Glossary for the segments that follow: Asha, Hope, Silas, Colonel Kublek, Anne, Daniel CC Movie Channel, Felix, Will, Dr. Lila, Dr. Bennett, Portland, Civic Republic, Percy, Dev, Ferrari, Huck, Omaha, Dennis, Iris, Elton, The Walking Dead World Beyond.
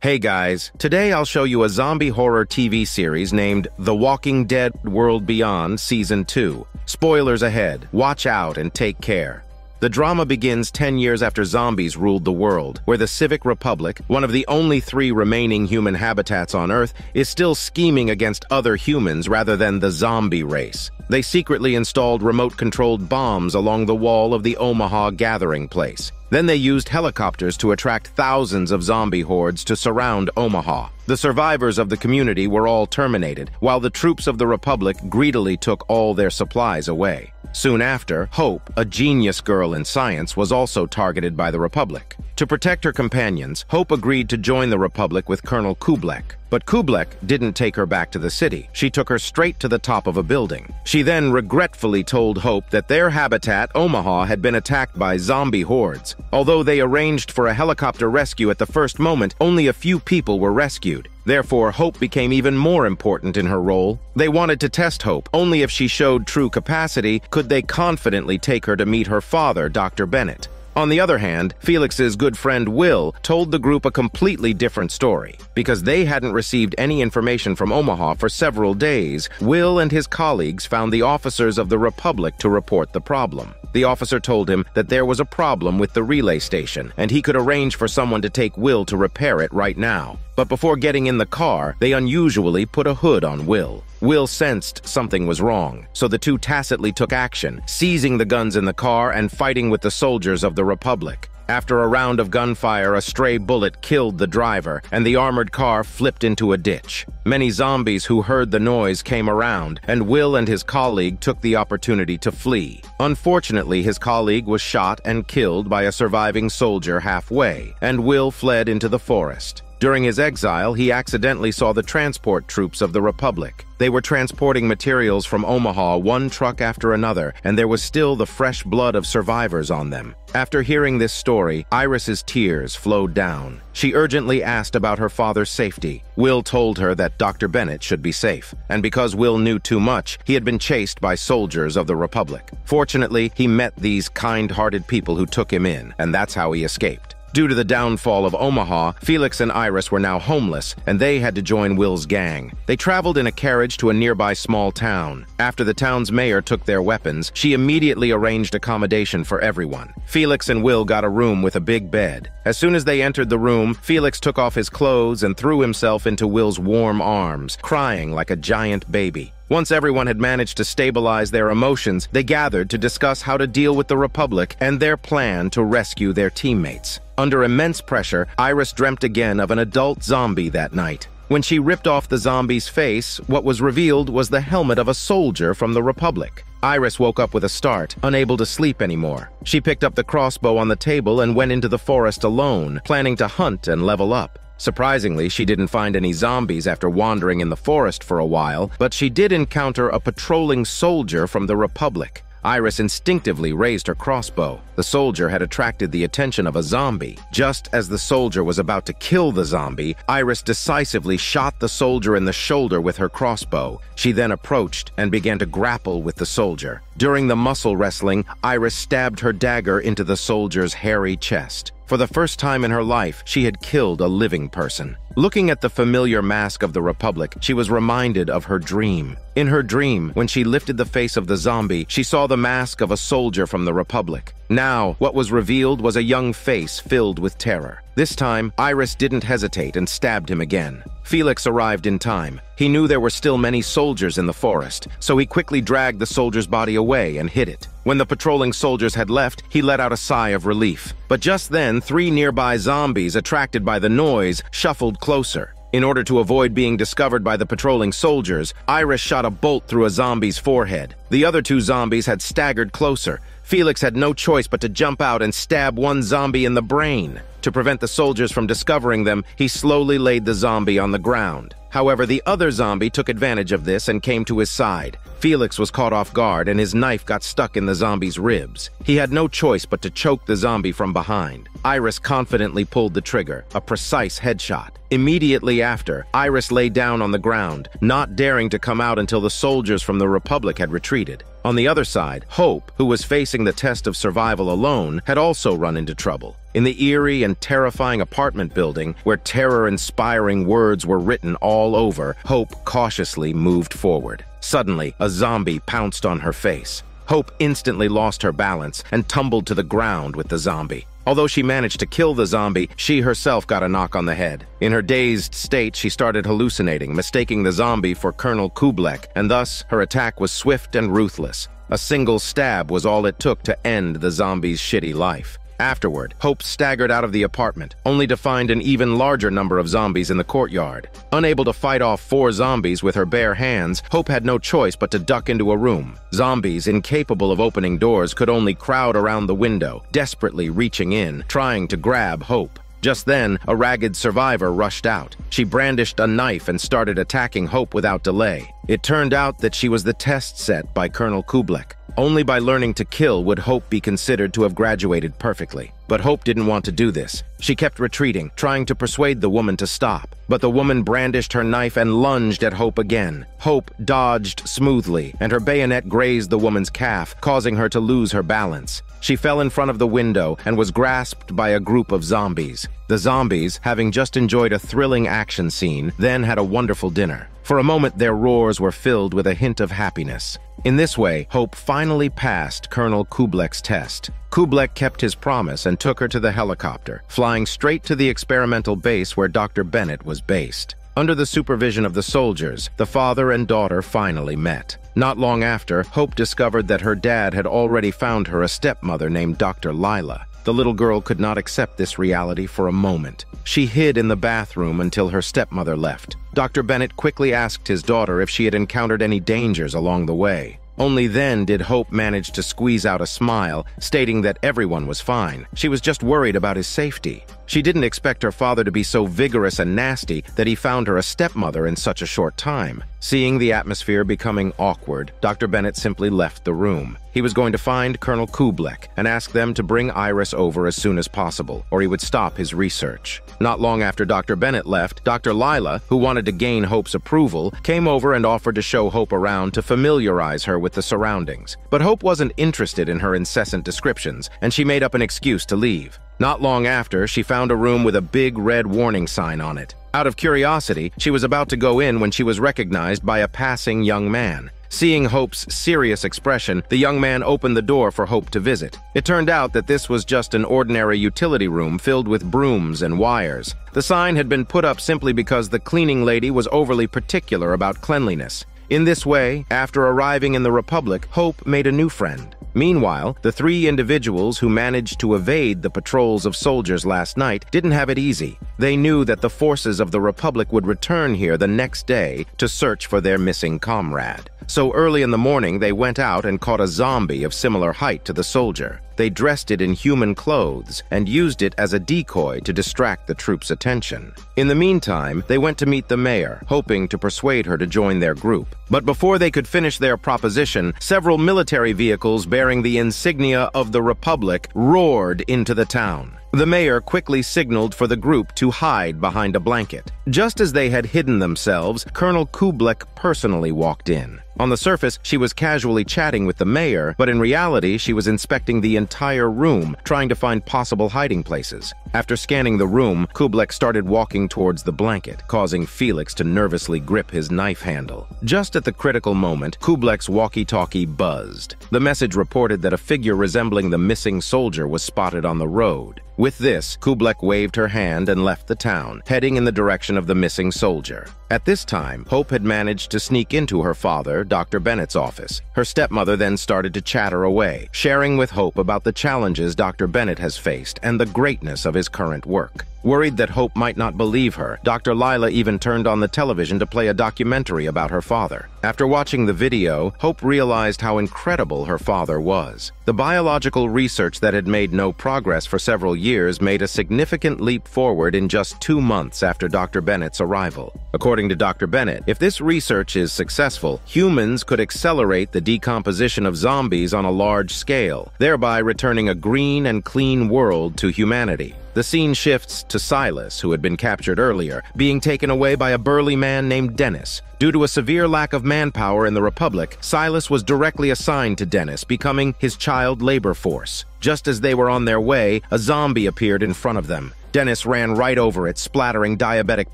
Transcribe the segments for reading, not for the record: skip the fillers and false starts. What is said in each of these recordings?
Hey guys, today I'll show you a zombie horror TV series named The Walking Dead World Beyond Season 2. Spoilers ahead, watch out and take care. The drama begins 10 years after zombies ruled the world, where the Civic Republic, one of the only 3 remaining human habitats on Earth, is still scheming against other humans rather than the zombie race. They secretly installed remote-controlled bombs along the wall of the Omaha gathering place. Then they used helicopters to attract thousands of zombie hordes to surround Omaha. The survivors of the community were all terminated, while the troops of the Republic greedily took all their supplies away. Soon after, Hope, a genius girl in science, was also targeted by the Republic. To protect her companions, Hope agreed to join the Republic with Colonel Kublek. But Kublek didn't take her back to the city. She took her straight to the top of a building. She then regretfully told Hope that their habitat, Omaha, had been attacked by zombie hordes. Although they arranged for a helicopter rescue at the first moment, only a few people were rescued. Therefore, Hope became even more important in her role. They wanted to test Hope. Only if she showed true capacity could they confidently take her to meet her father, Dr. Bennett. On the other hand, Felix's good friend Will told the group a completely different story. Because they hadn't received any information from Omaha for several days, Will and his colleagues found the officers of the Republic to report the problem. The officer told him that there was a problem with the relay station, and he could arrange for someone to take Will to repair it right now. But before getting in the car, they unusually put a hood on Will. Will sensed something was wrong, so the two tacitly took action, seizing the guns in the car and fighting with the soldiers of the Republic. After a round of gunfire, a stray bullet killed the driver, and the armored car flipped into a ditch. Many zombies who heard the noise came around, and Will and his colleague took the opportunity to flee. Unfortunately, his colleague was shot and killed by a surviving soldier halfway, and Will fled into the forest. During his exile, he accidentally saw the transport troops of the Republic. They were transporting materials from Omaha, one truck after another, and there was still the fresh blood of survivors on them. After hearing this story, Iris's tears flowed down. She urgently asked about her father's safety. Will told her that Dr. Bennett should be safe, and because Will knew too much, he had been chased by soldiers of the Republic. Fortunately, he met these kind-hearted people who took him in, and that's how he escaped. Due to the downfall of Omaha, Felix and Iris were now homeless, and they had to join Will's gang. They traveled in a carriage to a nearby small town. After the town's mayor took their weapons, she immediately arranged accommodation for everyone. Felix and Will got a room with a big bed. As soon as they entered the room, Felix took off his clothes and threw himself into Will's warm arms, crying like a giant baby. Once everyone had managed to stabilize their emotions, they gathered to discuss how to deal with the Republic and their plan to rescue their teammates. Under immense pressure, Iris dreamt again of an adult zombie that night. When she ripped off the zombie's face, what was revealed was the helmet of a soldier from the Republic. Iris woke up with a start, unable to sleep anymore. She picked up the crossbow on the table and went into the forest alone, planning to hunt and level up. Surprisingly, she didn't find any zombies after wandering in the forest for a while, but she did encounter a patrolling soldier from the Republic. Iris instinctively raised her crossbow. The soldier had attracted the attention of a zombie. Just as the soldier was about to kill the zombie, Iris decisively shot the soldier in the shoulder with her crossbow. She then approached and began to grapple with the soldier. During the muscle wrestling, Iris stabbed her dagger into the soldier's hairy chest. For the first time in her life, she had killed a living person. Looking at the familiar mask of the Republic, she was reminded of her dream. In her dream, when she lifted the face of the zombie, she saw the mask of a soldier from the Republic. Now, what was revealed was a young face filled with terror. This time, Iris didn't hesitate and stabbed him again. Felix arrived in time. He knew there were still many soldiers in the forest, so he quickly dragged the soldier's body away and hid it. When the patrolling soldiers had left, he let out a sigh of relief. But just then, 3 nearby zombies, attracted by the noise, shuffled closer. In order to avoid being discovered by the patrolling soldiers, Iris shot a bolt through a zombie's forehead. The other 2 zombies had staggered closer. Felix had no choice but to jump out and stab one zombie in the brain. To prevent the soldiers from discovering them, he slowly laid the zombie on the ground. However, the other zombie took advantage of this and came to his side. Felix was caught off guard and his knife got stuck in the zombie's ribs. He had no choice but to choke the zombie from behind. Iris confidently pulled the trigger, a precise headshot. Immediately after, Iris lay down on the ground, not daring to come out until the soldiers from the Republic had retreated. On the other side, Hope, who was facing the test of survival alone, had also run into trouble. In the eerie and terrifying apartment building, where terror-inspiring words were written all over, Hope cautiously moved forward. Suddenly, a zombie pounced on her face. Hope instantly lost her balance and tumbled to the ground with the zombie. Although she managed to kill the zombie, she herself got a knock on the head. In her dazed state, she started hallucinating, mistaking the zombie for Colonel Kublek, and thus her attack was swift and ruthless. A single stab was all it took to end the zombie's shitty life. Afterward, Hope staggered out of the apartment, only to find an even larger number of zombies in the courtyard. Unable to fight off 4 zombies with her bare hands, Hope had no choice but to duck into a room. Zombies, incapable of opening doors, could only crowd around the window, desperately reaching in, trying to grab Hope. Just then, a ragged survivor rushed out. She brandished a knife and started attacking Hope without delay. It turned out that she was the test set by Colonel Kublek. Only by learning to kill would Hope be considered to have graduated perfectly. But Hope didn't want to do this. She kept retreating, trying to persuade the woman to stop. But the woman brandished her knife and lunged at Hope again. Hope dodged smoothly, and her bayonet grazed the woman's calf, causing her to lose her balance. She fell in front of the window and was grasped by a group of zombies. The zombies, having just enjoyed a thrilling action scene, then had a wonderful dinner. For a moment, their roars were filled with a hint of happiness. In this way, Hope finally passed Colonel Kublek's test. Kublek kept his promise and took her to the helicopter, flying straight to the experimental base where Dr. Bennett was based. Under the supervision of the soldiers, the father and daughter finally met. Not long after, Hope discovered that her dad had already found her a stepmother named Dr. Lila. The little girl could not accept this reality for a moment. She hid in the bathroom until her stepmother left. Dr. Bennett quickly asked his daughter if she had encountered any dangers along the way. Only then did Hope manage to squeeze out a smile, stating that everyone was fine. She was just worried about his safety. She didn't expect her father to be so vigorous and nasty that he found her a stepmother in such a short time. Seeing the atmosphere becoming awkward, Dr. Bennett simply left the room. He was going to find Colonel Kublek and ask them to bring Iris over as soon as possible, or he would stop his research. Not long after Dr. Bennett left, Dr. Lila, who wanted to gain Hope's approval, came over and offered to show Hope around to familiarize her with the surroundings. But Hope wasn't interested in her incessant descriptions, and she made up an excuse to leave. Not long after, she found a room with a big red warning sign on it. Out of curiosity, she was about to go in when she was recognized by a passing young man. Seeing Hope's serious expression, the young man opened the door for Hope to visit. It turned out that this was just an ordinary utility room filled with brooms and wires. The sign had been put up simply because the cleaning lady was overly particular about cleanliness. In this way, after arriving in the Republic, Hope made a new friend. Meanwhile, the 3 individuals who managed to evade the patrols of soldiers last night didn't have it easy. They knew that the forces of the Republic would return here the next day to search for their missing comrade. So early in the morning, they went out and caught a zombie of similar height to the soldier. They dressed it in human clothes and used it as a decoy to distract the troops' attention. In the meantime, they went to meet the mayor, hoping to persuade her to join their group. But before they could finish their proposition, several military vehicles bearing the insignia of the Republic roared into the town. The mayor quickly signaled for the group to hide behind a blanket. Just as they had hidden themselves, Colonel Kublek personally walked in. On the surface, she was casually chatting with the mayor, but in reality, she was inspecting the entire room, trying to find possible hiding places. After scanning the room, Kublek started walking towards the blanket, causing Felix to nervously grip his knife handle. Just at the critical moment, Kublek's walkie-talkie buzzed. The message reported that a figure resembling the missing soldier was spotted on the road. With this, Kublek waved her hand and left the town, heading in the direction of the missing soldier. At this time, Hope had managed to sneak into her father, Dr. Bennett's office. Her stepmother then started to chatter away, sharing with Hope about the challenges Dr. Bennett has faced and the greatness of his current work. Worried that Hope might not believe her, Dr. Lila even turned on the television to play a documentary about her father. After watching the video, Hope realized how incredible her father was. The biological research that had made no progress for several years made a significant leap forward in just 2 months after Dr. Bennett's arrival. According to Dr. Bennett, if this research is successful, humans could accelerate the decomposition of zombies on a large scale, thereby returning a green and clean world to humanity. The scene shifts to Silas, who had been captured earlier, being taken away by a burly man named Dennis. Due to a severe lack of manpower in the Republic, Silas was directly assigned to Dennis, becoming his child labor force. Just as they were on their way, a zombie appeared in front of them. Dennis ran right over it, splattering diabetic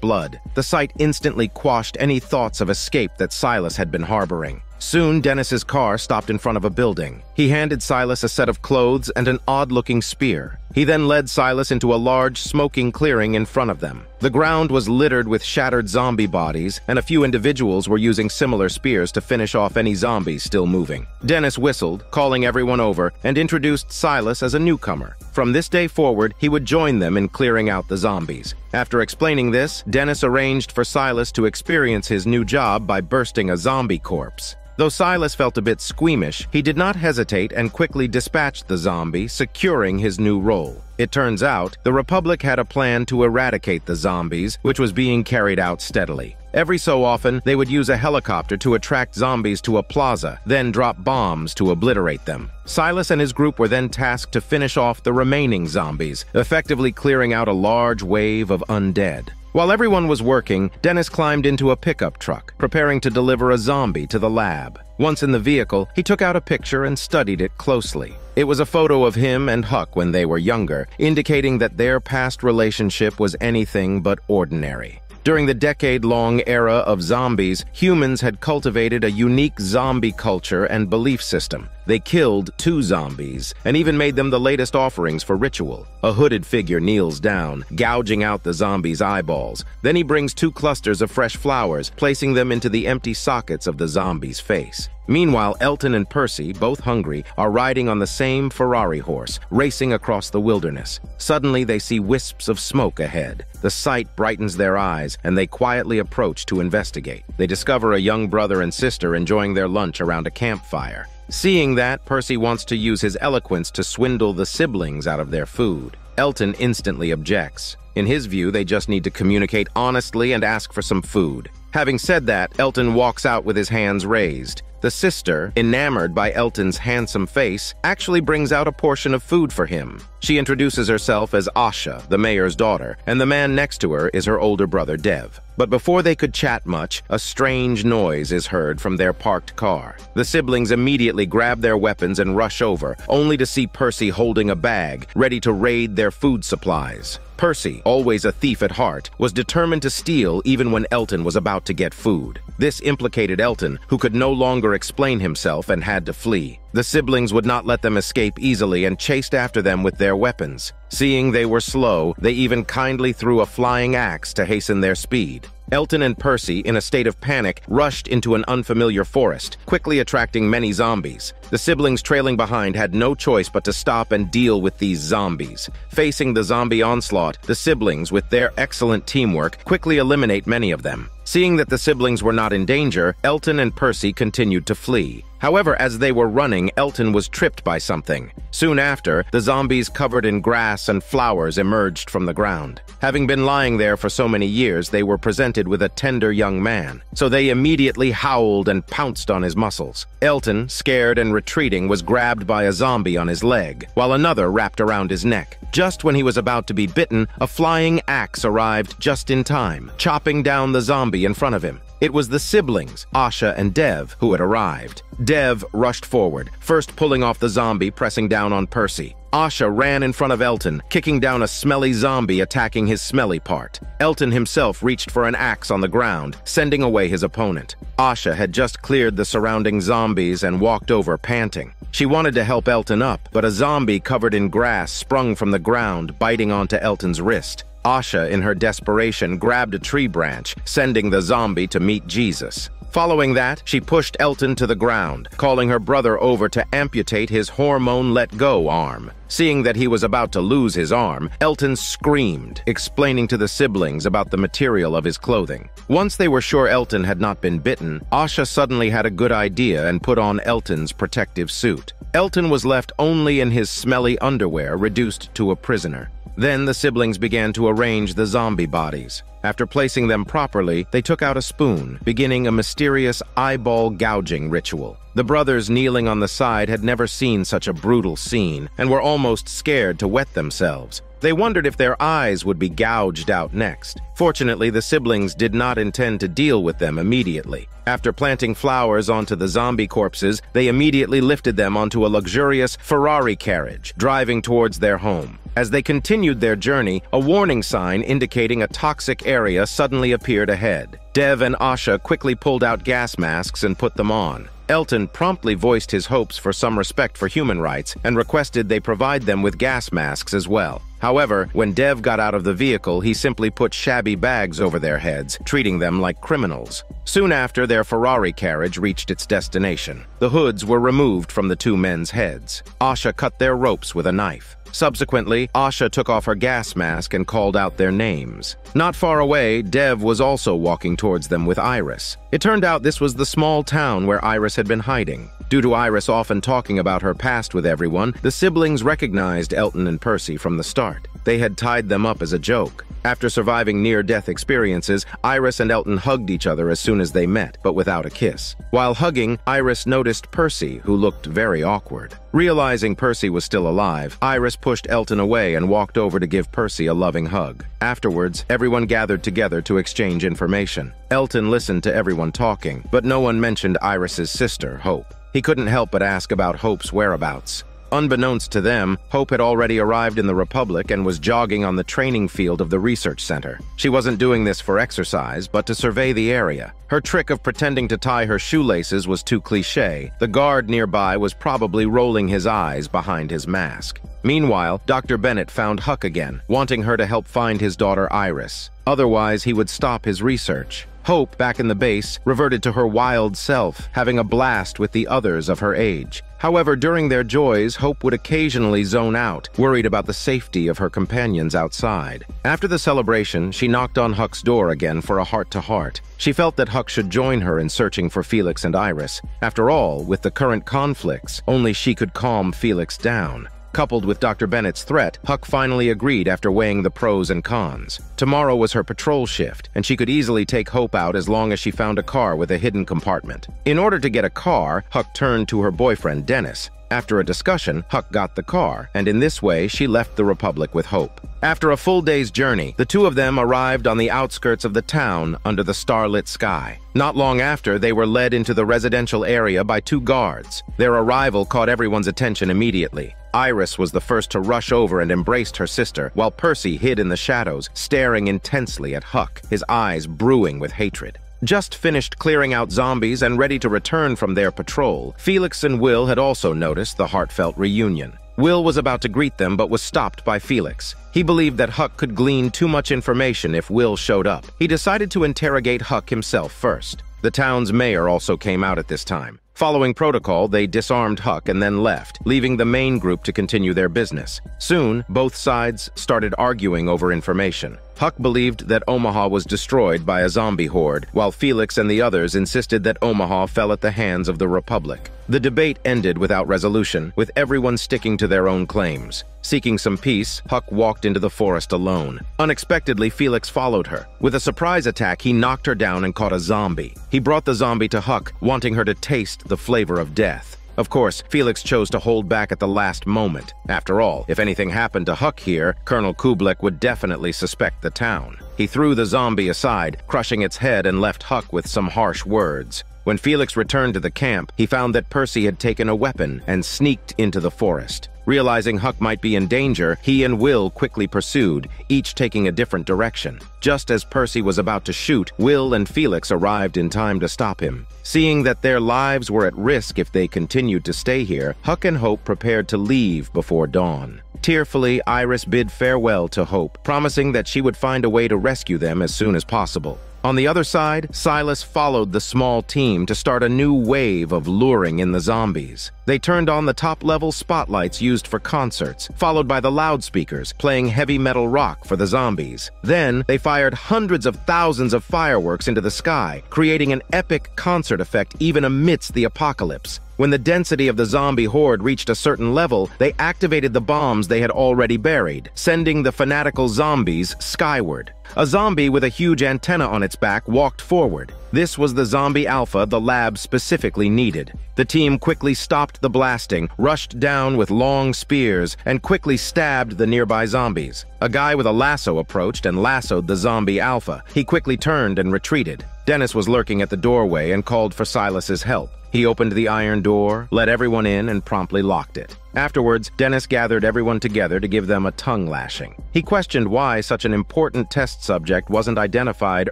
blood. The sight instantly quashed any thoughts of escape that Silas had been harboring. Soon, Dennis's car stopped in front of a building. He handed Silas a set of clothes and an odd-looking spear. He then led Silas into a large, smoking clearing in front of them. The ground was littered with shattered zombie bodies, and a few individuals were using similar spears to finish off any zombies still moving. Dennis whistled, calling everyone over, and introduced Silas as a newcomer. From this day forward, he would join them in clearing out the zombies. After explaining this, Dennis arranged for Silas to experience his new job by bursting a zombie corpse. Though Silas felt a bit squeamish, he did not hesitate and quickly dispatched the zombie, securing his new role. It turns out, the Republic had a plan to eradicate the zombies, which was being carried out steadily. Every so often, they would use a helicopter to attract zombies to a plaza, then drop bombs to obliterate them. Silas and his group were then tasked to finish off the remaining zombies, effectively clearing out a large wave of undead. While everyone was working, Dennis climbed into a pickup truck, preparing to deliver a zombie to the lab. Once in the vehicle, he took out a picture and studied it closely. It was a photo of him and Huck when they were younger, indicating that their past relationship was anything but ordinary. During the decade-long era of zombies, humans had cultivated a unique zombie culture and belief system. They killed 2 zombies, and even made them the latest offerings for ritual. A hooded figure kneels down, gouging out the zombie's eyeballs. Then he brings 2 clusters of fresh flowers, placing them into the empty sockets of the zombie's face. Meanwhile, Elton and Percy, both hungry, are riding on the same Ferrari horse, racing across the wilderness. Suddenly, they see wisps of smoke ahead. The sight brightens their eyes, and they quietly approach to investigate. They discover a young brother and sister enjoying their lunch around a campfire. Seeing that, Percy wants to use his eloquence to swindle the siblings out of their food. Elton instantly objects. In his view, they just need to communicate honestly and ask for some food. Having said that, Elton walks out with his hands raised. The sister, enamored by Elton's handsome face, actually brings out a portion of food for him. She introduces herself as Asha, the mayor's daughter, and the man next to her is her older brother, Dev. But before they could chat much, a strange noise is heard from their parked car. The siblings immediately grab their weapons and rush over, only to see Percy holding a bag, ready to raid their food supplies. Percy, always a thief at heart, was determined to steal even when Elton was about to get food. This implicated Elton, who could no longer explain himself and had to flee. The siblings would not let them escape easily and chased after them with their weapons. Seeing they were slow, they even kindly threw a flying axe to hasten their speed. Elton and Percy, in a state of panic, rushed into an unfamiliar forest, quickly attracting many zombies. The siblings trailing behind had no choice but to stop and deal with these zombies. Facing the zombie onslaught, the siblings, with their excellent teamwork, quickly eliminate many of them. Seeing that the siblings were not in danger, Elton and Percy continued to flee. However, as they were running, Elton was tripped by something. Soon after, the zombies covered in grass and flowers emerged from the ground. Having been lying there for so many years, they were presented with a tender young man, so they immediately howled and pounced on his muscles. Elton, scared and retreating, was grabbed by a zombie on his leg, while another wrapped around his neck. Just when he was about to be bitten, a flying axe arrived just in time, chopping down the zombie in front of him. It was the siblings, Asha and Dev, who had arrived. Dev rushed forward, first pulling off the zombie, pressing down on Percy. Asha ran in front of Elton, kicking down a smelly zombie attacking his smelly part. Elton himself reached for an axe on the ground, sending away his opponent. Asha had just cleared the surrounding zombies and walked over panting. She wanted to help Elton up, but a zombie covered in grass sprung from the ground, biting onto Elton's wrist. Asha, in her desperation, grabbed a tree branch, sending the zombie to meet Jesus. Following that, she pushed Elton to the ground, calling her brother over to amputate his hormone-let-go arm. Seeing that he was about to lose his arm, Elton screamed, explaining to the siblings about the material of his clothing. Once they were sure Elton had not been bitten, Asha suddenly had a good idea and put on Elton's protective suit. Elton was left only in his smelly underwear, reduced to a prisoner. Then the siblings began to arrange the zombie bodies. After placing them properly, they took out a spoon, beginning a mysterious eyeball gouging ritual. The brothers kneeling on the side had never seen such a brutal scene and were almost scared to wet themselves. They wondered if their eyes would be gouged out next. Fortunately, the siblings did not intend to deal with them immediately. After planting flowers onto the zombie corpses, they immediately lifted them onto a luxurious Ferrari carriage, driving towards their home. As they continued their journey, a warning sign indicating a toxic area suddenly appeared ahead. Dev and Asha quickly pulled out gas masks and put them on. Elton promptly voiced his hopes for some respect for human rights and requested they provide them with gas masks as well. However, when Dev got out of the vehicle, he simply put shabby bags over their heads, treating them like criminals. Soon after, their Ferrari carriage reached its destination. The hoods were removed from the two men's heads. Asha cut their ropes with a knife. Subsequently, Asha took off her gas mask and called out their names. Not far away, Dev was also walking towards them with Iris. It turned out this was the small town where Iris had been hiding. Due to Iris often talking about her past with everyone, the siblings recognized Elton and Percy from the start. They had tied them up as a joke. After surviving near-death experiences, Iris and Elton hugged each other as soon as they met, but without a kiss. While hugging, Iris noticed Percy, who looked very awkward. Realizing Percy was still alive, Iris pushed Elton away and walked over to give Percy a loving hug. Afterwards, everyone gathered together to exchange information. Elton listened to everyone talking, but no one mentioned Iris's sister, Hope. He couldn't help but ask about Hope's whereabouts. Unbeknownst to them, Hope had already arrived in the Republic and was jogging on the training field of the research center. She wasn't doing this for exercise, but to survey the area. Her trick of pretending to tie her shoelaces was too cliché. The guard nearby was probably rolling his eyes behind his mask. Meanwhile, Dr. Bennett found Huck again, wanting her to help find his daughter Iris. Otherwise, he would stop his research. Hope, back in the base, reverted to her wild self, having a blast with the others of her age. However, during their joys, Hope would occasionally zone out, worried about the safety of her companions outside. After the celebration, she knocked on Huck's door again for a heart-to-heart. She felt that Huck should join her in searching for Felix and Iris. After all, with the current conflicts, only she could calm Felix down. Coupled with Dr. Bennett's threat, Huck finally agreed after weighing the pros and cons. Tomorrow was her patrol shift, and she could easily take Hope out as long as she found a car with a hidden compartment. In order to get a car, Huck turned to her boyfriend, Dennis. After a discussion, Huck got the car, and in this way, she left the Republic with Hope. After a full day's journey, the two of them arrived on the outskirts of the town under the starlit sky. Not long after, they were led into the residential area by two guards. Their arrival caught everyone's attention immediately. Iris was the first to rush over and embraced her sister, while Percy hid in the shadows, staring intensely at Huck, his eyes brewing with hatred. Just finished clearing out zombies and ready to return from their patrol, Felix and Will had also noticed the heartfelt reunion. Will was about to greet them but was stopped by Felix. He believed that Huck could glean too much information if Will showed up. He decided to interrogate Huck himself first. The town's mayor also came out at this time. Following protocol, they disarmed Huck and then left, leaving the main group to continue their business. Soon, both sides started arguing over information. Huck believed that Omaha was destroyed by a zombie horde, while Felix and the others insisted that Omaha fell at the hands of the Republic. The debate ended without resolution, with everyone sticking to their own claims. Seeking some peace, Huck walked into the forest alone. Unexpectedly, Felix followed her. With a surprise attack, he knocked her down and caught a zombie. He brought the zombie to Huck, wanting her to taste the flavor of death. Of course, Felix chose to hold back at the last moment. After all, if anything happened to Huck here, Colonel Kublek would definitely suspect the town. He threw the zombie aside, crushing its head, and left Huck with some harsh words. When Felix returned to the camp, he found that Percy had taken a weapon and sneaked into the forest. Realizing Huck might be in danger, he and Will quickly pursued, each taking a different direction. Just as Percy was about to shoot, Will and Felix arrived in time to stop him. Seeing that their lives were at risk if they continued to stay here, Huck and Hope prepared to leave before dawn. Tearfully, Iris bid farewell to Hope, promising that she would find a way to rescue them as soon as possible. On the other side, Silas followed the small team to start a new wave of luring in the zombies. They turned on the top-level spotlights used for concerts, followed by the loudspeakers playing heavy metal rock for the zombies. Then, they fired hundreds of thousands of fireworks into the sky, creating an epic concert effect even amidst the apocalypse. When the density of the zombie horde reached a certain level, they activated the bombs they had already buried, sending the fanatical zombies skyward. A zombie with a huge antenna on its back walked forward. This was the zombie alpha the lab specifically needed. The team quickly stopped the blasting, rushed down with long spears, and quickly stabbed the nearby zombies. A guy with a lasso approached and lassoed the zombie alpha. He quickly turned and retreated. Dennis was lurking at the doorway and called for Silas's help. He opened the iron door, let everyone in, and promptly locked it. Afterwards, Dennis gathered everyone together to give them a tongue lashing. He questioned why such an important test subject wasn't identified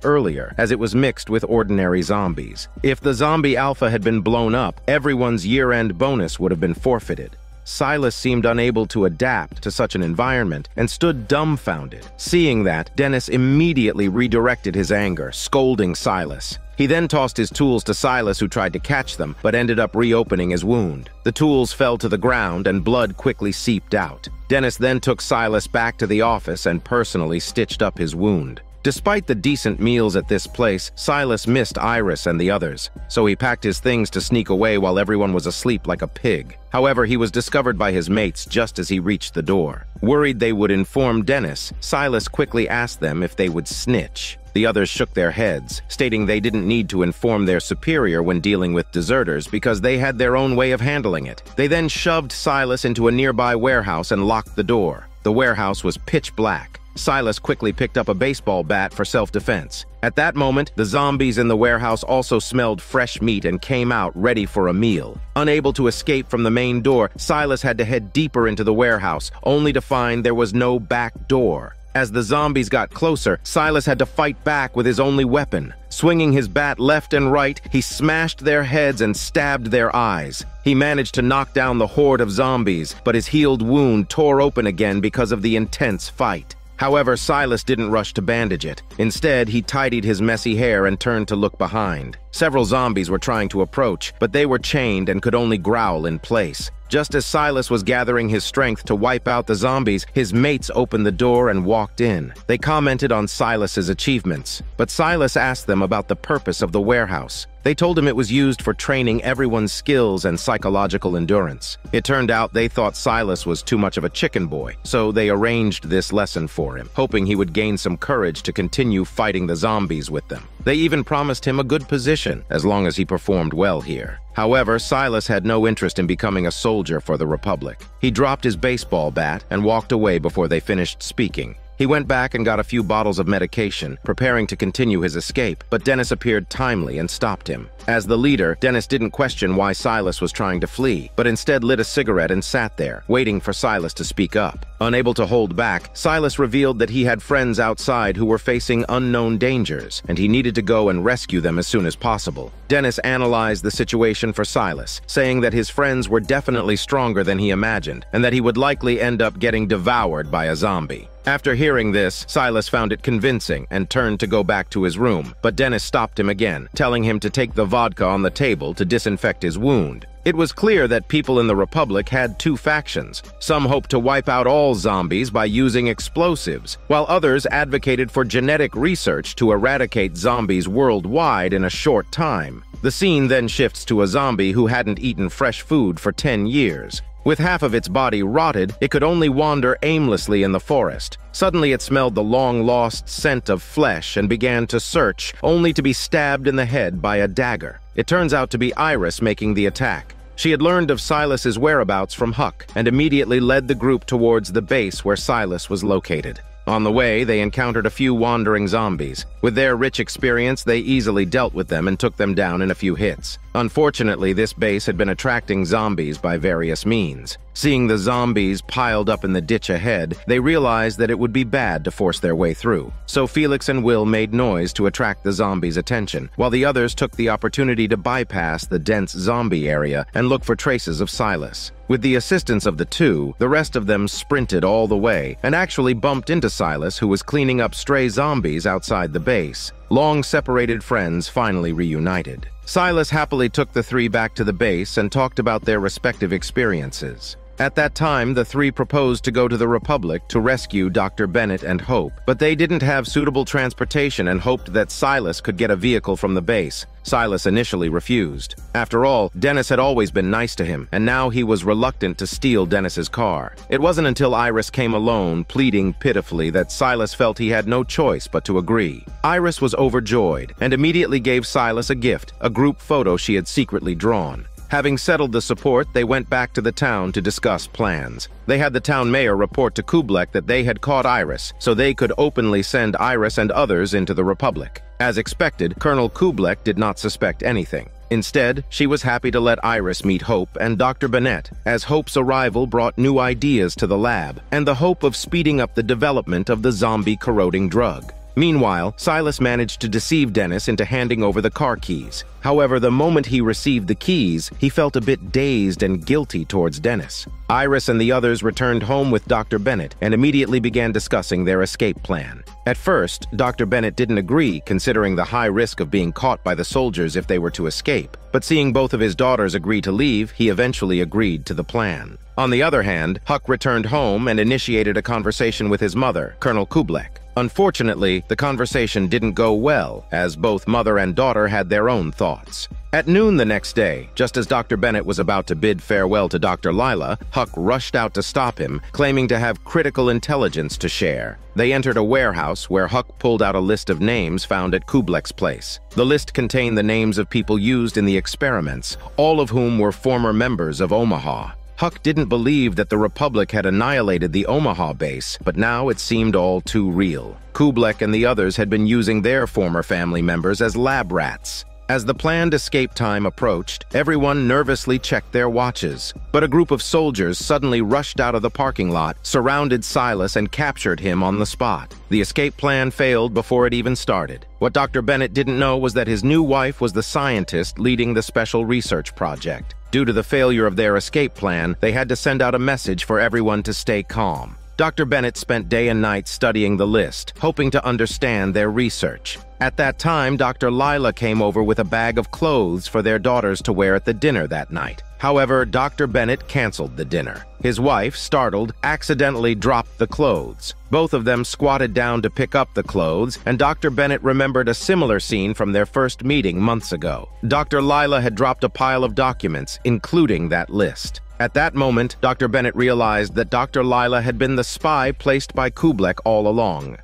earlier, as it was mixed with ordinary zombies. If the zombie alpha had been blown up, everyone's year-end bonus would have been forfeited. Silas seemed unable to adapt to such an environment and stood dumbfounded. Seeing that, Dennis immediately redirected his anger, scolding Silas. He then tossed his tools to Silas, who tried to catch them, but ended up reopening his wound. The tools fell to the ground and blood quickly seeped out. Dennis then took Silas back to the office and personally stitched up his wound. Despite the decent meals at this place, Silas missed Iris and the others, so he packed his things to sneak away while everyone was asleep like a pig. However, he was discovered by his mates just as he reached the door. Worried they would inform Dennis, Silas quickly asked them if they would snitch. The others shook their heads, stating they didn't need to inform their superior when dealing with deserters because they had their own way of handling it. They then shoved Silas into a nearby warehouse and locked the door. The warehouse was pitch black. Silas quickly picked up a baseball bat for self-defense. At that moment, the zombies in the warehouse also smelled fresh meat and came out ready for a meal. Unable to escape from the main door, Silas had to head deeper into the warehouse, only to find there was no back door. As the zombies got closer, Silas had to fight back with his only weapon. Swinging his bat left and right, he smashed their heads and stabbed their eyes. He managed to knock down the horde of zombies, but his healed wound tore open again because of the intense fight. However, Silas didn't rush to bandage it. Instead, he tidied his messy hair and turned to look behind. Several zombies were trying to approach, but they were chained and could only growl in place. Just as Silas was gathering his strength to wipe out the zombies, his mates opened the door and walked in. They commented on Silas's achievements, but Silas asked them about the purpose of the warehouse. They told him it was used for training everyone's skills and psychological endurance. It turned out they thought Silas was too much of a chicken boy, so they arranged this lesson for him, hoping he would gain some courage to continue fighting the zombies with them. They even promised him a good position, as long as he performed well here. However, Silas had no interest in becoming a soldier for the Republic. He dropped his baseball bat and walked away before they finished speaking. He went back and got a few bottles of medication, preparing to continue his escape, but Dennis appeared timely and stopped him. As the leader, Dennis didn't question why Silas was trying to flee, but instead lit a cigarette and sat there, waiting for Silas to speak up. Unable to hold back, Silas revealed that he had friends outside who were facing unknown dangers, and he needed to go and rescue them as soon as possible. Dennis analyzed the situation for Silas, saying that his friends were definitely stronger than he imagined, and that he would likely end up getting devoured by a zombie. After hearing this, Silas found it convincing and turned to go back to his room, but Dennis stopped him again, telling him to take the vodka on the table to disinfect his wound. It was clear that people in the Republic had two factions. Some hoped to wipe out all zombies by using explosives, while others advocated for genetic research to eradicate zombies worldwide in a short time. The scene then shifts to a zombie who hadn't eaten fresh food for 10 years. With half of its body rotted, it could only wander aimlessly in the forest. Suddenly it smelled the long-lost scent of flesh and began to search, only to be stabbed in the head by a dagger. It turns out to be Iris making the attack. She had learned of Silas's whereabouts from Huck and immediately led the group towards the base where Silas was located. On the way, they encountered a few wandering zombies. With their rich experience, they easily dealt with them and took them down in a few hits. Unfortunately, this base had been attracting zombies by various means. Seeing the zombies piled up in the ditch ahead, they realized that it would be bad to force their way through. So Felix and Will made noise to attract the zombies' attention, while the others took the opportunity to bypass the dense zombie area and look for traces of Silas. With the assistance of the two, the rest of them sprinted all the way and actually bumped into Silas, who was cleaning up stray zombies outside the base. Long-separated friends finally reunited. Silas happily took the three back to the base and talked about their respective experiences. At that time, the three proposed to go to the Republic to rescue Dr. Bennett and Hope, but they didn't have suitable transportation and hoped that Silas could get a vehicle from the base. Silas initially refused. After all, Dennis had always been nice to him, and now he was reluctant to steal Dennis's car. It wasn't until Iris came alone, pleading pitifully, that Silas felt he had no choice but to agree. Iris was overjoyed and immediately gave Silas a gift, a group photo she had secretly drawn. Having settled the support, they went back to the town to discuss plans. They had the town mayor report to Kublek that they had caught Iris, so they could openly send Iris and others into the Republic. As expected, Colonel Kublek did not suspect anything. Instead, she was happy to let Iris meet Hope and Dr. Bennett, as Hope's arrival brought new ideas to the lab, and the hope of speeding up the development of the zombie-corroding drug. Meanwhile, Silas managed to deceive Dennis into handing over the car keys. However, the moment he received the keys, he felt a bit dazed and guilty towards Dennis. Iris and the others returned home with Dr. Bennett and immediately began discussing their escape plan. At first, Dr. Bennett didn't agree, considering the high risk of being caught by the soldiers if they were to escape. But seeing both of his daughters agree to leave, he eventually agreed to the plan. On the other hand, Huck returned home and initiated a conversation with his mother, Colonel Kublek. Unfortunately, the conversation didn't go well, as both mother and daughter had their own thoughts. At noon the next day, just as Dr. Bennett was about to bid farewell to Dr. Lila, Huck rushed out to stop him, claiming to have critical intelligence to share. They entered a warehouse where Huck pulled out a list of names found at Kublek's place. The list contained the names of people used in the experiments, all of whom were former members of Omaha. Huck didn't believe that the Republic had annihilated the Omaha base, but now it seemed all too real. Kublek and the others had been using their former family members as lab rats. As the planned escape time approached, everyone nervously checked their watches. But a group of soldiers suddenly rushed out of the parking lot, surrounded Silas, and captured him on the spot. The escape plan failed before it even started. What Dr. Bennett didn't know was that his new wife was the scientist leading the special research project. Due to the failure of their escape plan, they had to send out a message for everyone to stay calm. Dr. Bennett spent day and night studying the list, hoping to understand their research. At that time, Dr. Lila came over with a bag of clothes for their daughters to wear at the dinner that night. However, Dr. Bennett canceled the dinner. His wife, startled, accidentally dropped the clothes. Both of them squatted down to pick up the clothes, and Dr. Bennett remembered a similar scene from their first meeting months ago. Dr. Lila had dropped a pile of documents, including that list. At that moment, Dr. Bennett realized that Dr. Lila had been the spy placed by Kublek all along.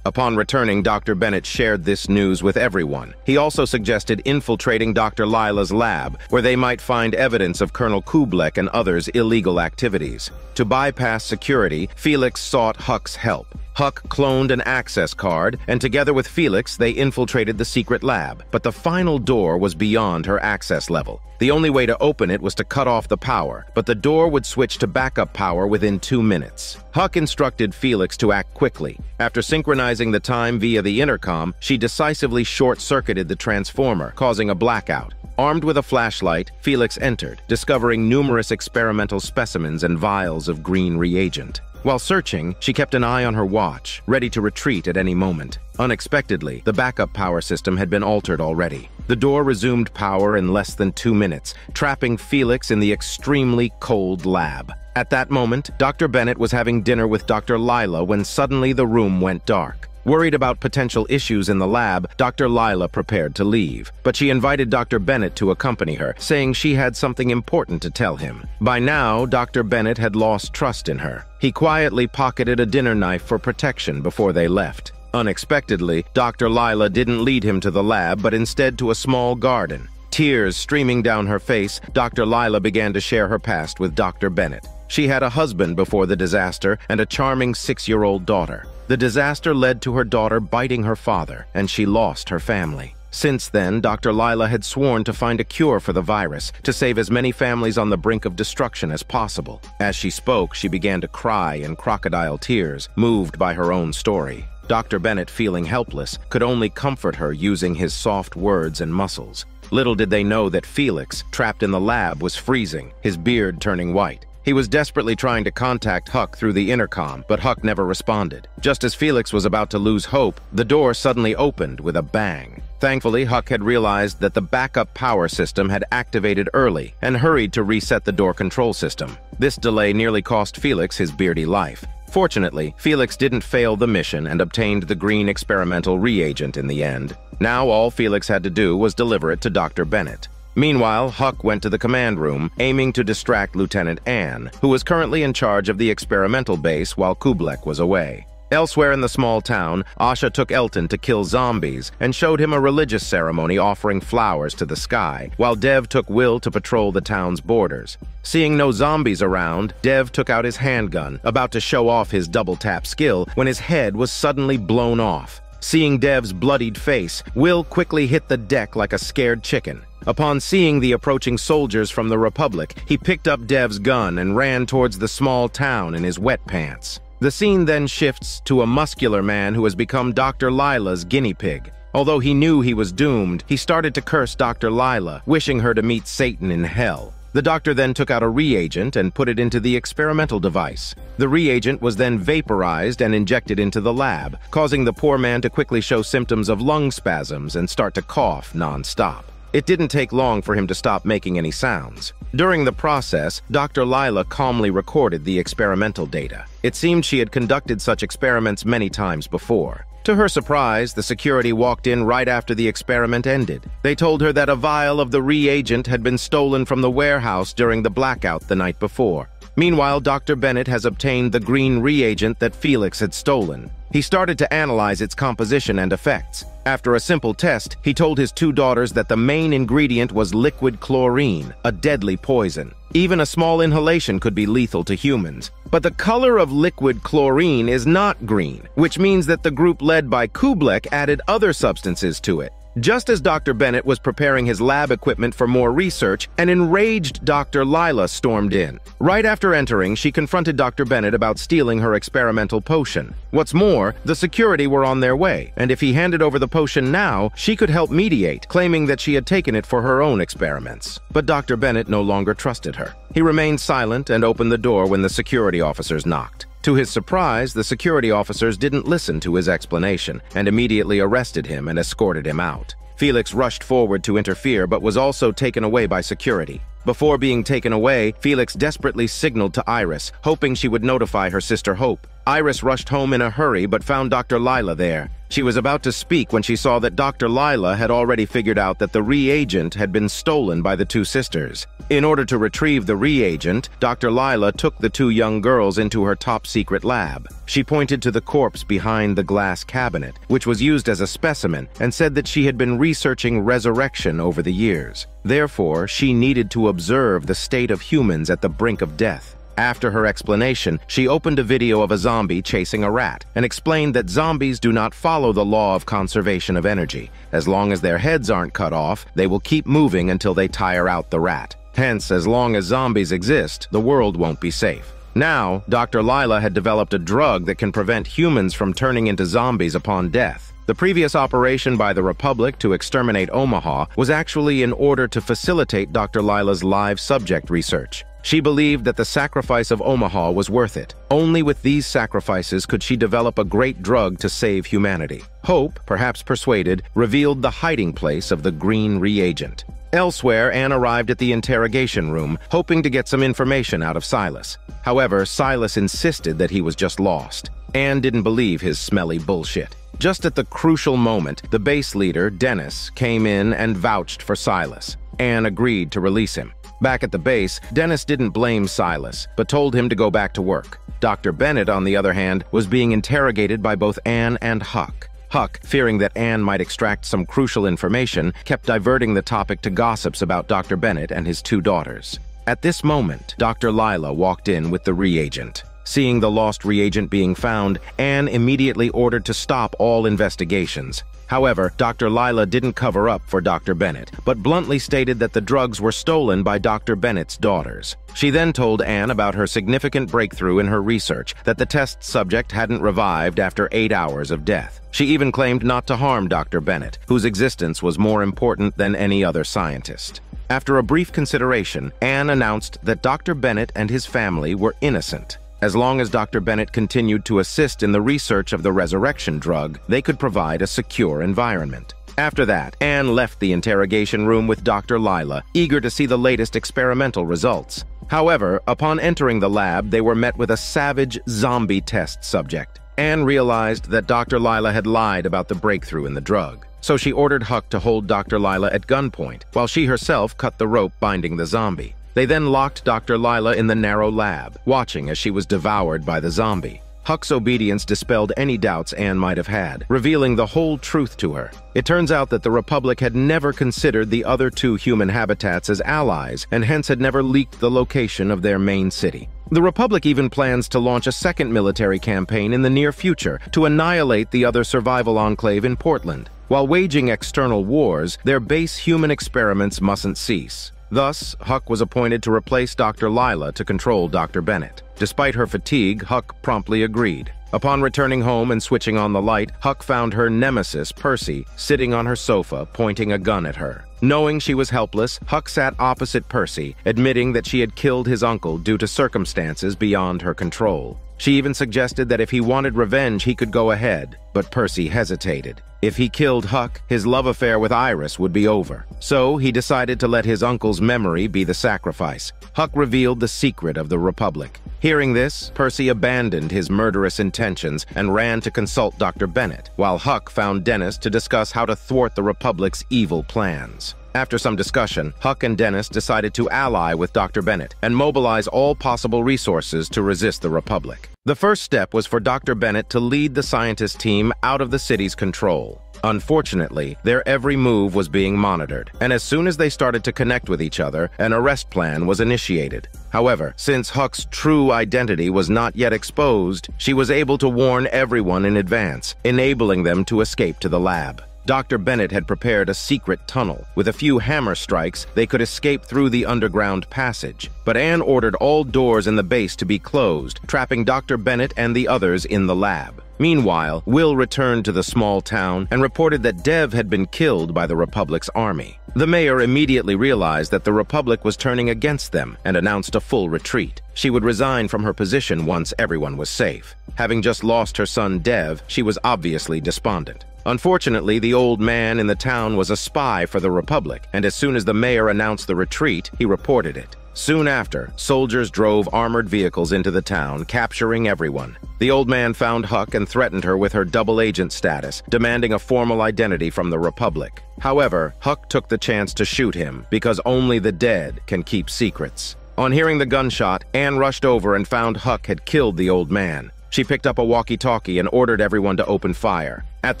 Upon returning, Dr. Bennett shared this news with everyone. He also suggested infiltrating Dr. Lila's lab, where they might find evidence of Colonel Kublek and others' illegal activities. To bypass security, Felix sought Huck's help. Huck cloned an access card, and together with Felix, they infiltrated the secret lab. But the final door was beyond her access level. The only way to open it was to cut off the power, but the door would switch to backup power within 2 minutes. Huck instructed Felix to act quickly. After synchronizing the time via the intercom, she decisively short-circuited the transformer, causing a blackout. Armed with a flashlight, Felix entered, discovering numerous experimental specimens and vials of green reagent. While searching, she kept an eye on her watch, ready to retreat at any moment. Unexpectedly, the backup power system had been altered already. The door resumed power in less than 2 minutes, trapping Felix in the extremely cold lab. At that moment, Dr. Bennett was having dinner with Dr. Lila when suddenly the room went dark. Worried about potential issues in the lab, Dr. Lila prepared to leave, but she invited Dr. Bennett to accompany her, saying she had something important to tell him. By now, Dr. Bennett had lost trust in her. He quietly pocketed a dinner knife for protection before they left. Unexpectedly, Dr. Lila didn't lead him to the lab, but instead to a small garden. Tears streaming down her face, Dr. Lila began to share her past with Dr. Bennett. She had a husband before the disaster and a charming 6-year-old daughter. The disaster led to her daughter biting her father, and she lost her family. Since then, Dr. Lila had sworn to find a cure for the virus, to save as many families on the brink of destruction as possible. As she spoke, she began to cry in crocodile tears, moved by her own story. Dr. Bennett, feeling helpless, could only comfort her using his soft words and muscles. Little did they know that Felix, trapped in the lab, was freezing, his beard turning white. He was desperately trying to contact Huck through the intercom, but Huck never responded. Just as Felix was about to lose hope, the door suddenly opened with a bang. Thankfully, Huck had realized that the backup power system had activated early and hurried to reset the door control system. This delay nearly cost Felix his beardy life. Fortunately, Felix didn't fail the mission and obtained the green experimental reagent in the end. Now all Felix had to do was deliver it to Dr. Bennett. Meanwhile, Huck went to the command room, aiming to distract Lieutenant Anne, who was currently in charge of the experimental base while Kublek was away. Elsewhere in the small town, Asha took Elton to kill zombies and showed him a religious ceremony offering flowers to the sky, while Dev took Will to patrol the town's borders. Seeing no zombies around, Dev took out his handgun, about to show off his double-tap skill when his head was suddenly blown off. Seeing Dev's bloodied face, Will quickly hit the deck like a scared chicken. Upon seeing the approaching soldiers from the Republic, he picked up Dev's gun and ran towards the small town in his wet pants. The scene then shifts to a muscular man who has become Dr. Lila's guinea pig. Although he knew he was doomed, he started to curse Dr. Lila, wishing her to meet Satan in hell. The doctor then took out a reagent and put it into the experimental device. The reagent was then vaporized and injected into the lab, causing the poor man to quickly show symptoms of lung spasms and start to cough nonstop. It didn't take long for him to stop making any sounds. During the process, Dr. Lila calmly recorded the experimental data. It seemed she had conducted such experiments many times before. To her surprise, the security walked in right after the experiment ended. They told her that a vial of the reagent had been stolen from the warehouse during the blackout the night before. Meanwhile, Dr. Bennett has obtained the green reagent that Felix had stolen. He started to analyze its composition and effects. After a simple test, he told his two daughters that the main ingredient was liquid chlorine, a deadly poison. Even a small inhalation could be lethal to humans. But the color of liquid chlorine is not green, which means that the group led by Kublek added other substances to it. Just as Dr. Bennett was preparing his lab equipment for more research, an enraged Dr. Lila stormed in. Right after entering, she confronted Dr. Bennett about stealing her experimental potion. What's more, the security were on their way, and if he handed over the potion now, she could help mediate, claiming that she had taken it for her own experiments. But Dr. Bennett no longer trusted her. He remained silent and opened the door when the security officers knocked. To his surprise, the security officers didn't listen to his explanation and immediately arrested him and escorted him out. Felix rushed forward to interfere but was also taken away by security. Before being taken away, Felix desperately signaled to Iris, hoping she would notify her sister Hope. Iris rushed home in a hurry but found Dr. Lila there. She was about to speak when she saw that Dr. Lila had already figured out that the reagent had been stolen by the two sisters. In order to retrieve the reagent, Dr. Lila took the two young girls into her top-secret lab. She pointed to the corpse behind the glass cabinet, which was used as a specimen, and said that she had been researching resurrection over the years. Therefore, she needed to observe the state of humans at the brink of death. After her explanation, she opened a video of a zombie chasing a rat and explained that zombies do not follow the law of conservation of energy. As long as their heads aren't cut off, they will keep moving until they tire out the rat. Hence, as long as zombies exist, the world won't be safe. Now, Dr. Lila had developed a drug that can prevent humans from turning into zombies upon death. The previous operation by the Republic to exterminate Omaha was actually in order to facilitate Dr. Lila's live subject research. She believed that the sacrifice of Omaha was worth it. Only with these sacrifices could she develop a great drug to save humanity. Hope, perhaps persuaded, revealed the hiding place of the green reagent. Elsewhere, Anne arrived at the interrogation room, hoping to get some information out of Silas. However, Silas insisted that he was just lost. Anne didn't believe his smelly bullshit. Just at the crucial moment, the base leader, Dennis, came in and vouched for Silas. Anne agreed to release him. Back at the base, Dennis didn't blame Silas, but told him to go back to work. Dr. Bennett, on the other hand, was being interrogated by both Anne and Huck. Huck, fearing that Anne might extract some crucial information, kept diverting the topic to gossips about Dr. Bennett and his two daughters. At this moment, Dr. Lila walked in with the reagent. Seeing the lost reagent being found, Anne immediately ordered to stop all investigations. However, Dr. Lila didn't cover up for Dr. Bennett, but bluntly stated that the drugs were stolen by Dr. Bennett's daughters. She then told Anne about her significant breakthrough in her research, that the test subject hadn't revived after 8 hours of death. She even claimed not to harm Dr. Bennett, whose existence was more important than any other scientist. After a brief consideration, Anne announced that Dr. Bennett and his family were innocent. As long as Dr. Bennett continued to assist in the research of the resurrection drug, they could provide a secure environment. After that, Anne left the interrogation room with Dr. Lila, eager to see the latest experimental results. However, upon entering the lab, they were met with a savage zombie test subject. Anne realized that Dr. Lila had lied about the breakthrough in the drug, so she ordered Huck to hold Dr. Lila at gunpoint, while she herself cut the rope binding the zombie. They then locked Dr. Lila in the narrow lab, watching as she was devoured by the zombie. Huck's obedience dispelled any doubts Anne might have had, revealing the whole truth to her. It turns out that the Republic had never considered the other two human habitats as allies, and hence had never leaked the location of their main city. The Republic even plans to launch a second military campaign in the near future to annihilate the other survival enclave in Portland. While waging external wars, their base human experiments mustn't cease. Thus, Huck was appointed to replace Dr. Lila to control Dr. Bennett. Despite her fatigue, Huck promptly agreed. Upon returning home and switching on the light, Huck found her nemesis, Percy, sitting on her sofa, pointing a gun at her. Knowing she was helpless, Huck sat opposite Percy, admitting that she had killed his uncle due to circumstances beyond her control. She even suggested that if he wanted revenge, he could go ahead, but Percy hesitated. If he killed Huck, his love affair with Iris would be over. So he decided to let his uncle's memory be the sacrifice. Huck revealed the secret of the Republic. Hearing this, Percy abandoned his murderous intentions and ran to consult Dr. Bennett, while Huck found Dennis to discuss how to thwart the Republic's evil plans. After some discussion, Huck and Dennis decided to ally with Dr. Bennett and mobilize all possible resources to resist the Republic. The first step was for Dr. Bennett to lead the scientist team out of the city's control. Unfortunately, their every move was being monitored, and as soon as they started to connect with each other, an arrest plan was initiated. However, since Huck's true identity was not yet exposed, she was able to warn everyone in advance, enabling them to escape to the lab. Dr. Bennett had prepared a secret tunnel. With a few hammer strikes, they could escape through the underground passage. But Anne ordered all doors in the base to be closed, trapping Dr. Bennett and the others in the lab. Meanwhile, Will returned to the small town and reported that Dev had been killed by the Republic's army. The mayor immediately realized that the Republic was turning against them and announced a full retreat. She would resign from her position once everyone was safe. Having just lost her son Dev, she was obviously despondent. Unfortunately, the old man in the town was a spy for the Republic, and as soon as the mayor announced the retreat, he reported it. Soon after, soldiers drove armored vehicles into the town, capturing everyone. The old man found Huck and threatened her with her double agent status, demanding a formal identity from the Republic. However, Huck took the chance to shoot him, because only the dead can keep secrets. On hearing the gunshot, Anne rushed over and found Huck had killed the old man. She picked up a walkie-talkie and ordered everyone to open fire. At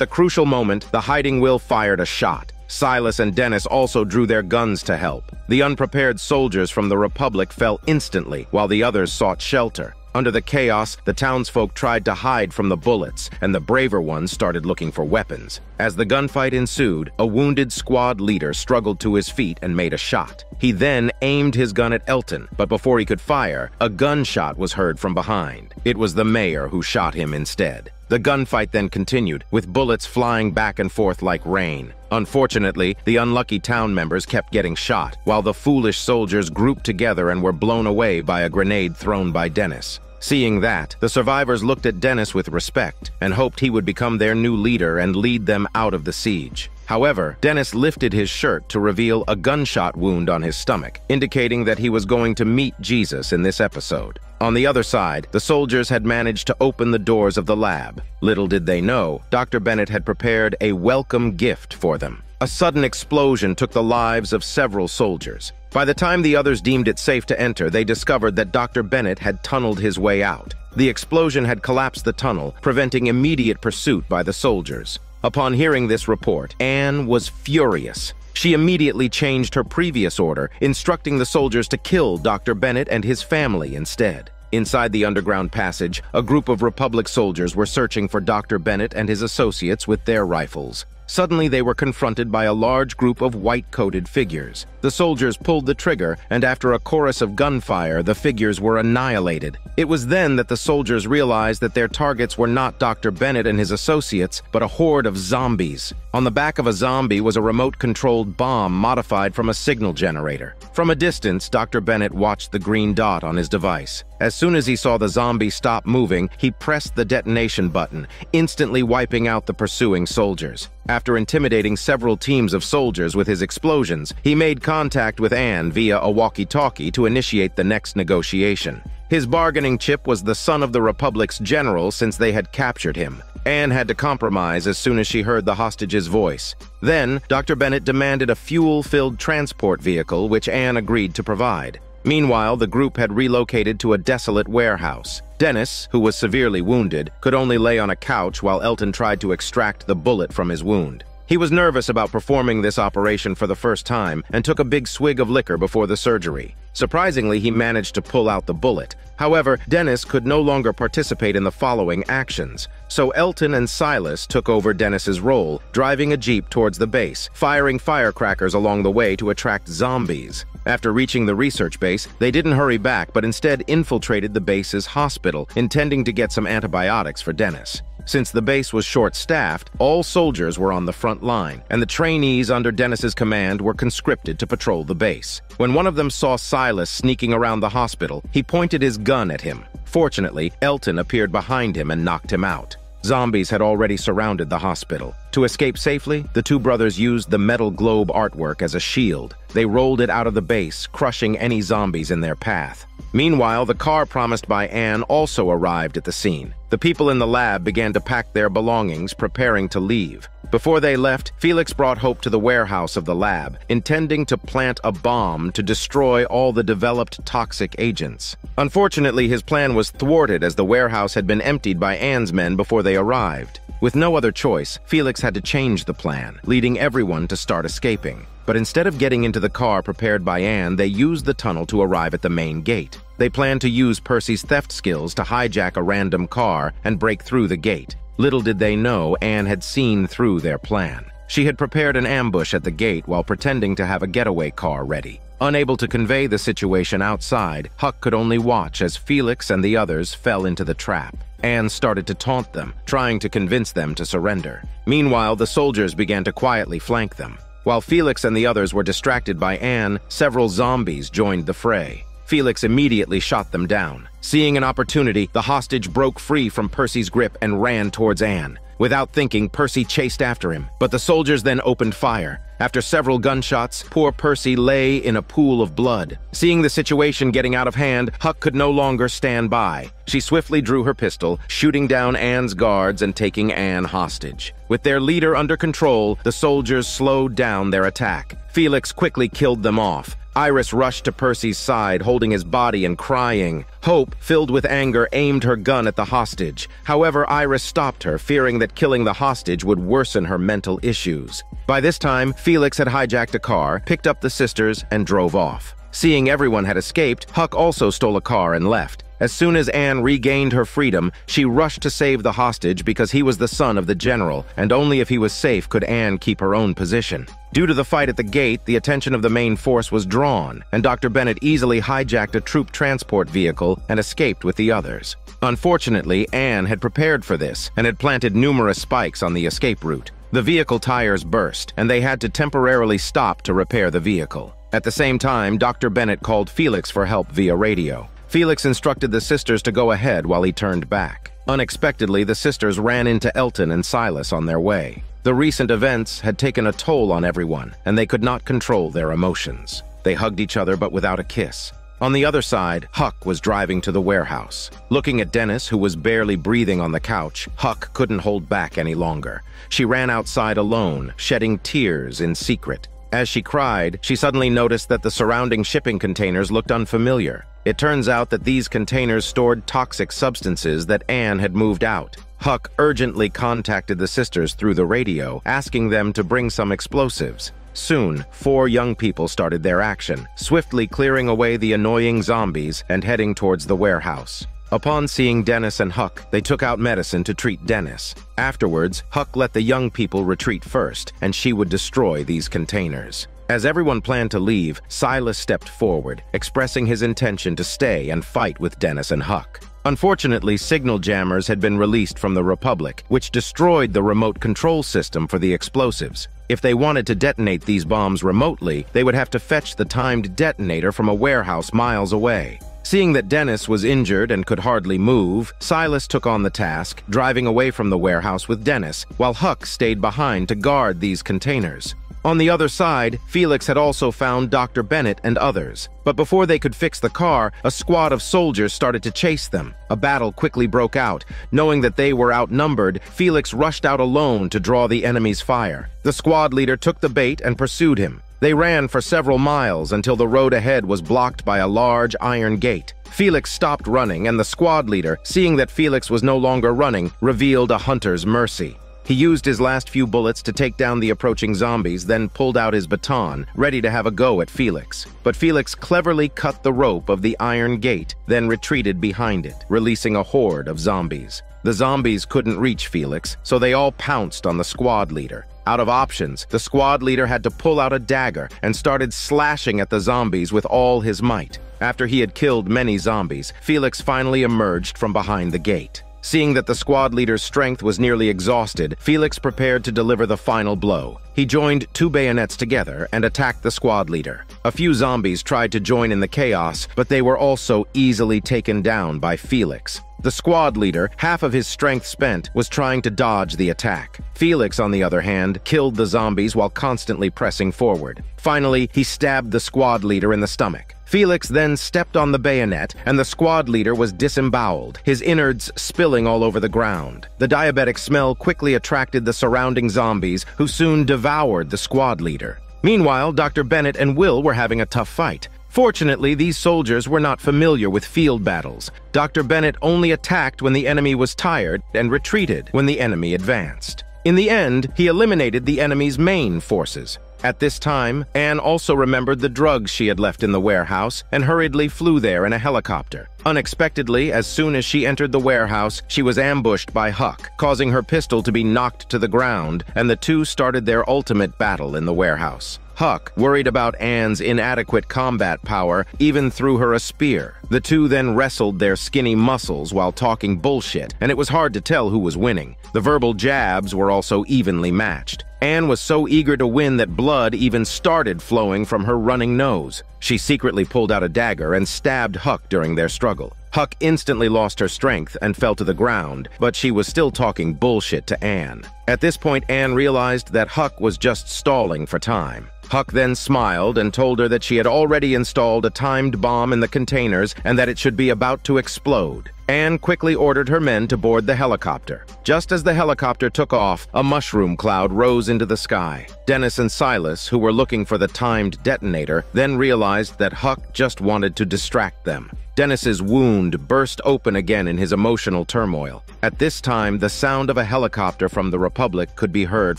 the crucial moment, the hiding Will fired a shot. Silas and Dennis also drew their guns to help. The unprepared soldiers from the Republic fell instantly, while the others sought shelter. Under the chaos, the townsfolk tried to hide from the bullets, and the braver ones started looking for weapons. As the gunfight ensued, a wounded squad leader struggled to his feet and made a shot. He then aimed his gun at Elton, but before he could fire, a gunshot was heard from behind. It was the mayor who shot him instead. The gunfight then continued, with bullets flying back and forth like rain. Unfortunately, the unlucky town members kept getting shot, while the foolish soldiers grouped together and were blown away by a grenade thrown by Dennis. Seeing that, the survivors looked at Dennis with respect and hoped he would become their new leader and lead them out of the siege. However, Dennis lifted his shirt to reveal a gunshot wound on his stomach, indicating that he was going to meet Jesus in this episode. On the other side, the soldiers had managed to open the doors of the lab. Little did they know, Dr. Bennett had prepared a welcome gift for them. A sudden explosion took the lives of several soldiers. By the time the others deemed it safe to enter, they discovered that Dr. Bennett had tunneled his way out. The explosion had collapsed the tunnel, preventing immediate pursuit by the soldiers. Upon hearing this report, Anne was furious. She immediately changed her previous order, instructing the soldiers to kill Dr. Bennett and his family instead. Inside the underground passage, a group of Republic soldiers were searching for Dr. Bennett and his associates with their rifles. Suddenly they were confronted by a large group of white-coated figures. The soldiers pulled the trigger, and after a chorus of gunfire, the figures were annihilated. It was then that the soldiers realized that their targets were not Dr. Bennett and his associates, but a horde of zombies. On the back of a zombie was a remote-controlled bomb modified from a signal generator. From a distance, Dr. Bennett watched the green dot on his device. As soon as he saw the zombie stop moving, he pressed the detonation button, instantly wiping out the pursuing soldiers. After intimidating several teams of soldiers with his explosions, he made contact with Anne via a walkie-talkie to initiate the next negotiation. His bargaining chip was the son of the Republic's general since they had captured him. Anne had to compromise as soon as she heard the hostage's voice. Then, Dr. Bennett demanded a fuel-filled transport vehicle, which Anne agreed to provide. Meanwhile, the group had relocated to a desolate warehouse. Dennis, who was severely wounded, could only lay on a couch while Elton tried to extract the bullet from his wound. He was nervous about performing this operation for the first time and took a big swig of liquor before the surgery. Surprisingly, he managed to pull out the bullet. However, Dennis could no longer participate in the following actions, so Elton and Silas took over Dennis's role, driving a jeep towards the base, firing firecrackers along the way to attract zombies. After reaching the research base, they didn't hurry back but instead infiltrated the base's hospital, intending to get some antibiotics for Dennis. Since the base was short-staffed, all soldiers were on the front line, and the trainees under Dennis's command were conscripted to patrol the base. When one of them saw Silas sneaking around the hospital, he pointed his gun at him. Fortunately, Elton appeared behind him and knocked him out. Zombies had already surrounded the hospital. To escape safely, the two brothers used the metal globe artwork as a shield. They rolled it out of the base, crushing any zombies in their path. Meanwhile, the car promised by Anne also arrived at the scene. The people in the lab began to pack their belongings, preparing to leave. Before they left, Felix brought Hope to the warehouse of the lab, intending to plant a bomb to destroy all the developed toxic agents. Unfortunately, his plan was thwarted as the warehouse had been emptied by Anne's men before they arrived. With no other choice, Felix had to change the plan, leading everyone to start escaping. But instead of getting into the car prepared by Anne, they used the tunnel to arrive at the main gate. They planned to use Percy's theft skills to hijack a random car and break through the gate. Little did they know, Anne had seen through their plan. She had prepared an ambush at the gate while pretending to have a getaway car ready. Unable to convey the situation outside, Huck could only watch as Felix and the others fell into the trap. Anne started to taunt them, trying to convince them to surrender. Meanwhile, the soldiers began to quietly flank them. While Felix and the others were distracted by Anne, several zombies joined the fray. Felix immediately shot them down. Seeing an opportunity, the hostage broke free from Percy's grip and ran towards Anne. Without thinking, Percy chased after him, but the soldiers then opened fire. After several gunshots, poor Percy lay in a pool of blood. Seeing the situation getting out of hand, Huck could no longer stand by. She swiftly drew her pistol, shooting down Anne's guards and taking Anne hostage. With their leader under control, the soldiers slowed down their attack. Felix quickly killed them off. Iris rushed to Percy's side, holding his body and crying. Hope, filled with anger, aimed her gun at the hostage. However, Iris stopped her, fearing that killing the hostage would worsen her mental issues. By this time, Felix had hijacked a car, picked up the sisters, and drove off. Seeing everyone had escaped, Huck also stole a car and left. As soon as Anne regained her freedom, she rushed to save the hostage because he was the son of the general, and only if he was safe could Anne keep her own position. Due to the fight at the gate, the attention of the main force was drawn, and Dr. Bennett easily hijacked a troop transport vehicle and escaped with the others. Unfortunately, Anne had prepared for this and had planted numerous spikes on the escape route. The vehicle tires burst, and they had to temporarily stop to repair the vehicle. At the same time, Dr. Bennett called Felix for help via radio. Felix instructed the sisters to go ahead while he turned back. Unexpectedly, the sisters ran into Elton and Silas on their way. The recent events had taken a toll on everyone, and they could not control their emotions. They hugged each other, but without a kiss. On the other side, Huck was driving to the warehouse. Looking at Dennis, who was barely breathing on the couch, Huck couldn't hold back any longer. She ran outside alone, shedding tears in secret. As she cried, she suddenly noticed that the surrounding shipping containers looked unfamiliar. It turns out that these containers stored toxic substances that Anne had moved out. Huck urgently contacted the sisters through the radio, asking them to bring some explosives. Soon, four young people started their action, swiftly clearing away the annoying zombies and heading towards the warehouse. Upon seeing Dennis and Huck, they took out medicine to treat Dennis. Afterwards, Huck let the young people retreat first, and she would destroy these containers. As everyone planned to leave, Silas stepped forward, expressing his intention to stay and fight with Dennis and Huck. Unfortunately, signal jammers had been released from the Republic, which destroyed the remote control system for the explosives. If they wanted to detonate these bombs remotely, they would have to fetch the timed detonator from a warehouse miles away. Seeing that Dennis was injured and could hardly move, Silas took on the task, driving away from the warehouse with Dennis, while Huck stayed behind to guard these containers. On the other side, Felix had also found Dr. Bennett and others. But before they could fix the car, a squad of soldiers started to chase them. A battle quickly broke out. Knowing that they were outnumbered, Felix rushed out alone to draw the enemy's fire. The squad leader took the bait and pursued him. They ran for several miles until the road ahead was blocked by a large iron gate. Felix stopped running, and the squad leader, seeing that Felix was no longer running, revealed a hunter's mercy. He used his last few bullets to take down the approaching zombies, then pulled out his baton, ready to have a go at Felix. But Felix cleverly cut the rope of the iron gate, then retreated behind it, releasing a horde of zombies. The zombies couldn't reach Felix, so they all pounced on the squad leader. Out of options, the squad leader had to pull out a dagger and started slashing at the zombies with all his might. After he had killed many zombies, Felix finally emerged from behind the gate. Seeing that the squad leader's strength was nearly exhausted, Felix prepared to deliver the final blow. He joined two bayonets together and attacked the squad leader. A few zombies tried to join in the chaos, but they were also easily taken down by Felix. The squad leader, half of his strength spent, was trying to dodge the attack. Felix, on the other hand, killed the zombies while constantly pressing forward. Finally, he stabbed the squad leader in the stomach. Felix then stepped on the bayonet, and the squad leader was disemboweled, his innards spilling all over the ground. The diabetic smell quickly attracted the surrounding zombies, who soon devoured the squad leader. Meanwhile, Dr. Bennett and Will were having a tough fight. Fortunately, these soldiers were not familiar with field battles. Dr. Bennett only attacked when the enemy was tired and retreated when the enemy advanced. In the end, he eliminated the enemy's main forces. At this time, Anne also remembered the drugs she had left in the warehouse and hurriedly flew there in a helicopter. Unexpectedly, as soon as she entered the warehouse, she was ambushed by Huck, causing her pistol to be knocked to the ground, and the two started their ultimate battle in the warehouse. Huck, worried about Anne's inadequate combat power, even threw her a spear. The two then wrestled their skinny muscles while talking bullshit, and it was hard to tell who was winning. The verbal jabs were also evenly matched. Anne was so eager to win that blood even started flowing from her running nose. She secretly pulled out a dagger and stabbed Huck during their struggle. Huck instantly lost her strength and fell to the ground, but she was still talking bullshit to Anne. At this point, Anne realized that Huck was just stalling for time. Huck then smiled and told her that she had already installed a timed bomb in the containers and that it should be about to explode. Anne quickly ordered her men to board the helicopter. Just as the helicopter took off, a mushroom cloud rose into the sky. Dennis and Silas, who were looking for the timed detonator, then realized that Huck just wanted to distract them. Dennis's wound burst open again in his emotional turmoil. At this time, the sound of a helicopter from the Republic could be heard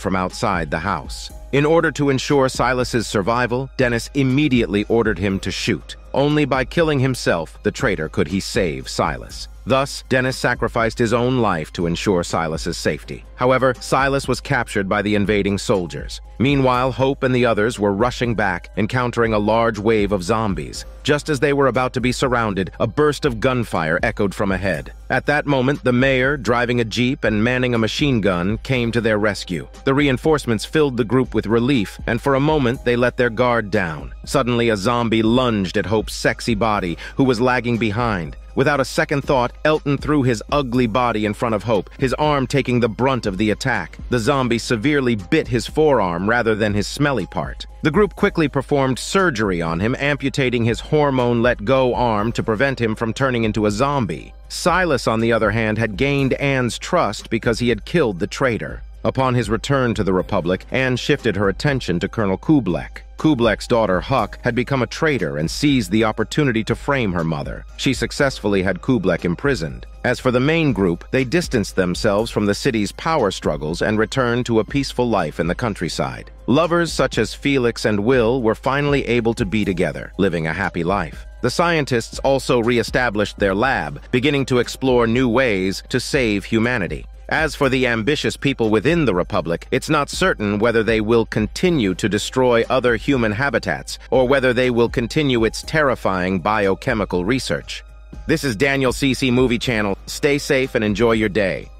from outside the house. In order to ensure Silas's survival, Dennis immediately ordered him to shoot. Only by killing himself, the traitor, could he save Silas. Thus, Dennis sacrificed his own life to ensure Silas's safety. However, Silas was captured by the invading soldiers. Meanwhile, Hope and the others were rushing back, encountering a large wave of zombies. Just as they were about to be surrounded, a burst of gunfire echoed from ahead. At that moment, the mayor, driving a jeep and manning a machine gun, came to their rescue. The reinforcements filled the group with relief, and for a moment, they let their guard down. Suddenly, a zombie lunged at Hope's sexy body, who was lagging behind. Without a second thought, Elton threw his ugly body in front of Hope, his arm taking the brunt of the attack. The zombie severely bit his forearm rather than his smelly part. The group quickly performed surgery on him, amputating his hormone-let-go arm to prevent him from turning into a zombie. Silas, on the other hand, had gained Anne's trust because he had killed the traitor. Upon his return to the Republic, Anne shifted her attention to Colonel Kublek. Kublek's daughter, Huck, had become a traitor and seized the opportunity to frame her mother. She successfully had Kublek imprisoned. As for the main group, they distanced themselves from the city's power struggles and returned to a peaceful life in the countryside. Lovers such as Felix and Will were finally able to be together, living a happy life. The scientists also re-established their lab, beginning to explore new ways to save humanity. As for the ambitious people within the Republic, it's not certain whether they will continue to destroy other human habitats or whether they will continue its terrifying biochemical research. This is Daniel CC Movie Channel. Stay safe and enjoy your day.